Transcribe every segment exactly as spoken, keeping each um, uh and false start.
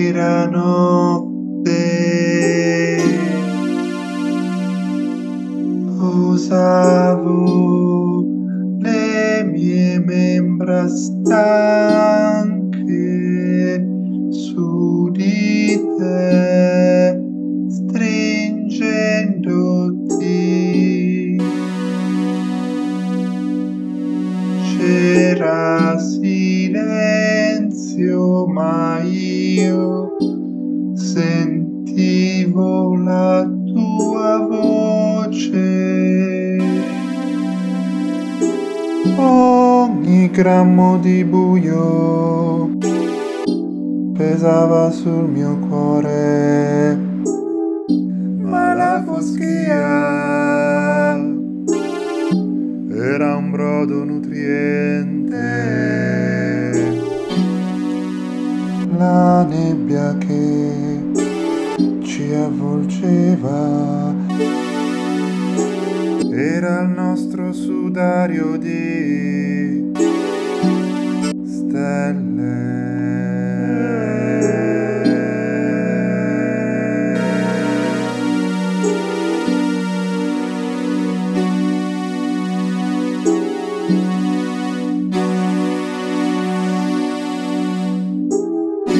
nera notte posavo le mie membra stanche su di te, stringendoti. C'era silenzio, ma io sentivo la tua voce. Ogni grammo di buio pesava sul mio cuore, ma la foschia era un brodo nutriente. La nebbia che ci avvolgeva era il nostro sudario di stelle.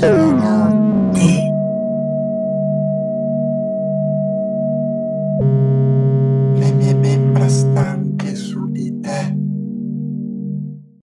Oh no.